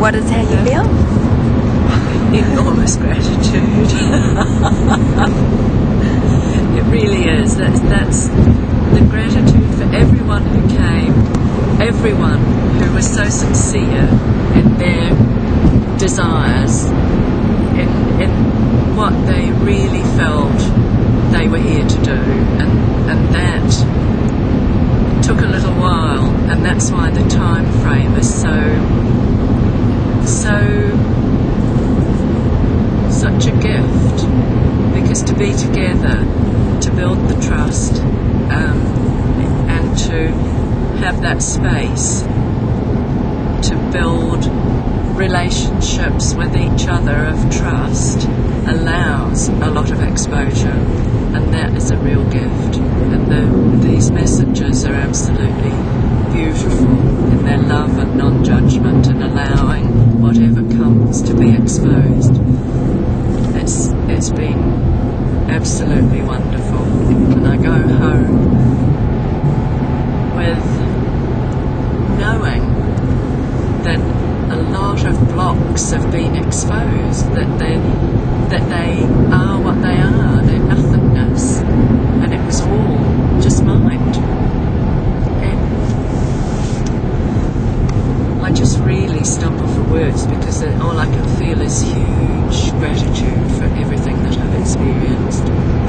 What is how you feel? Enormous gratitude. It really is. That's the gratitude for everyone who came, everyone who was so sincere in their desires, in what they really felt they were here to do, and that took a little while, and that's why the time frame is such a gift, because to be together, to build the trust, and to have that space to build relationships with each other of trust allows a lot of exposure, and that is a real gift. And these messages are absolutely beautiful in their love and non-judgment and allowing whatever comes to be exposed. It's been absolutely wonderful, and I go home with knowing that a lot of blocks have been exposed, that they are what they are, their nothingness, and it was all just mind. And I just really stumble for words, because all I can feel is huge gratitude for everything that I've experienced.